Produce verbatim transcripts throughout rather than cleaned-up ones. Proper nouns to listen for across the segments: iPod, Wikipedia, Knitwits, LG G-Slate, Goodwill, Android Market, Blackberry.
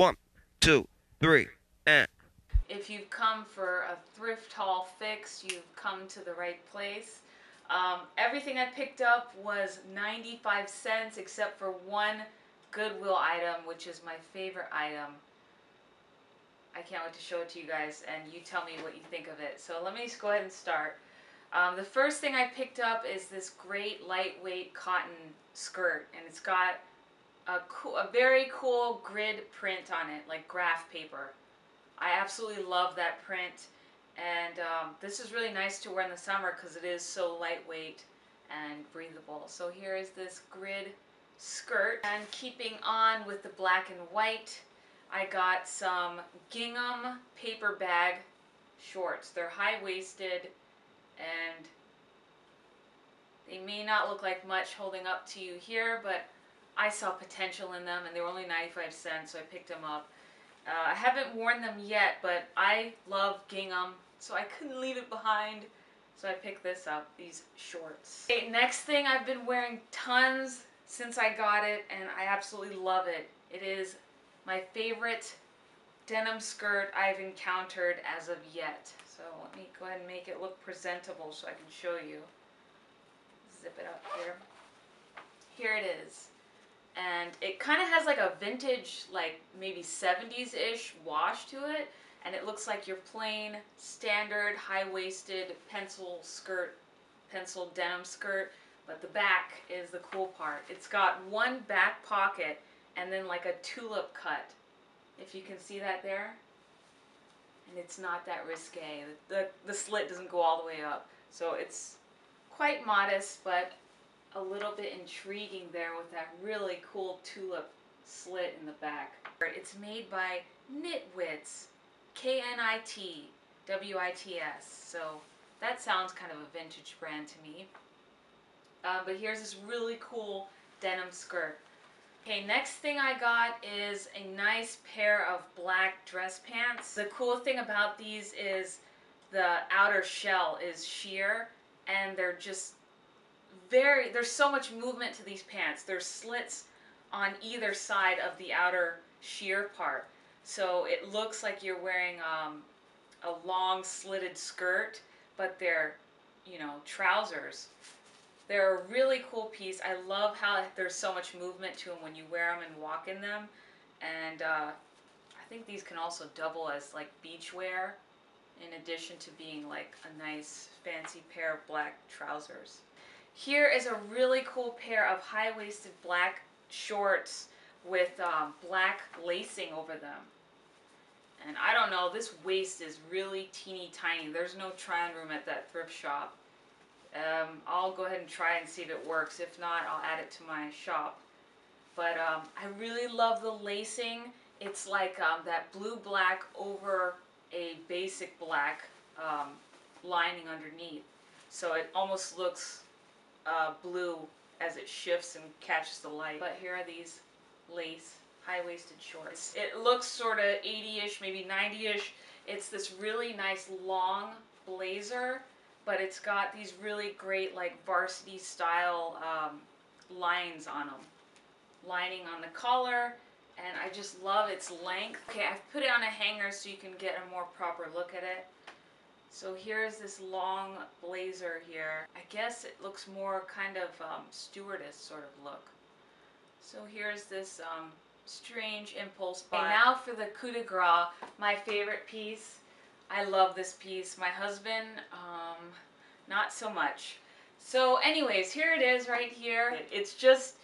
One, two, three, and... If you've come for a thrift haul fix, you've come to the right place. Um, everything I picked up was ninety-five cents except for one Goodwill item, which is my favorite item. I can't wait to show it to you guys and you tell me what you think of it. So let me just go ahead and start. Um, the first thing I picked up is this great lightweight cotton skirt, and it's got a, cool, a very cool grid print on it, like graph paper. I absolutely love that print, and um, this is really nice to wear in the summer because it is so lightweight and breathable. So here is this grid skirt, and keeping on with the black and white, I got some gingham paper bag shorts. They're high-waisted, and they may not look like much holding up to you here, but I saw potential in them, and they were only ninety-five cents, so I picked them up. Uh, I haven't worn them yet, but I love gingham, so I couldn't leave it behind, so I picked this up, these shorts. Okay, next thing, I've been wearing tons since I got it, and I absolutely love it. It is my favorite denim skirt I've encountered as of yet. So let me go ahead and make it look presentable so I can show you. Zip it up here. Here it is. And it kind of has like a vintage, like maybe seventies-ish wash to it. And it looks like your plain, standard, high-waisted pencil skirt, pencil denim skirt. But the back is the cool part. It's got one back pocket and then like a tulip cut, if you can see that there. And it's not that risque. The, the, the slit doesn't go all the way up. So it's quite modest, but a little bit intriguing there with that really cool tulip slit in the back. It's made by Knitwits, K N I T W I T S. So that sounds kind of a vintage brand to me. Uh, but here's this really cool denim skirt. Okay, next thing I got is a nice pair of black dress pants. The cool thing about these is the outer shell is sheer, and they're just very, there's so much movement to these pants. There's slits on either side of the outer sheer part. So it looks like you're wearing um, a long slitted skirt, but they're, you know, trousers. They're a really cool piece. I love how there's so much movement to them when you wear them and walk in them. And uh, I think these can also double as like beachwear in addition to being like a nice fancy pair of black trousers. Here is a really cool pair of high-waisted black shorts with um, black lacing over them. And I don't know, this waist is really teeny tiny. There's no try-on room at that thrift shop. Um, I'll go ahead and try and see if it works. If not, I'll add it to my shop. But um, I really love the lacing. It's like um, that blue-black over a basic black um, lining underneath. So it almost looks uh, blue as it shifts and catches the light. But here are these lace high-waisted shorts. It looks sort of eighty-ish, maybe ninety-ish. It's this really nice long blazer, but it's got these really great like varsity style um, lines on them. Lining on the collar, and I just love its length. Okay, I've put it on a hanger so you can get a more proper look at it. So here's this long blazer here. I guess it looks more kind of um, stewardess sort of look. So here's this um, strange impulse buy. And now for the coup de grace, my favorite piece. I love this piece. My husband, um, not so much. So anyways, here it is right here. It's just,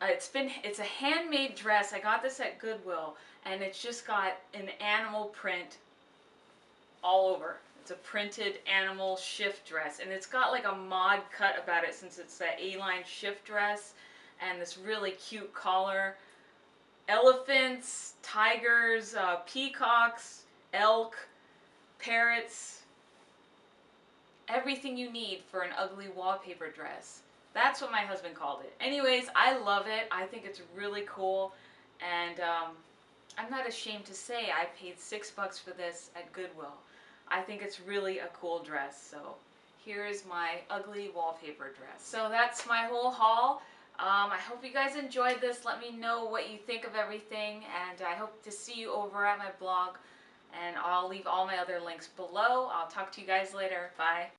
uh, it's been, it's a handmade dress. I got this at Goodwill, and it's just got an animal print all over. It's a printed animal shift dress, and it's got like a mod cut about it since it's that A-line shift dress, and this really cute collar. Elephants, tigers, uh, peacocks, elk, parrots, everything you need for an ugly wallpaper dress. That's what my husband called it. Anyways, I love it. I think it's really cool, and um, I'm not ashamed to say I paid six bucks for this at Goodwill. I think it's really a cool dress. So here is my ugly wallpaper dress. So that's my whole haul. Um, I hope you guys enjoyed this. Let me know what you think of everything, and I hope to see you over at my blog, and I'll leave all my other links below. I'll talk to you guys later. Bye.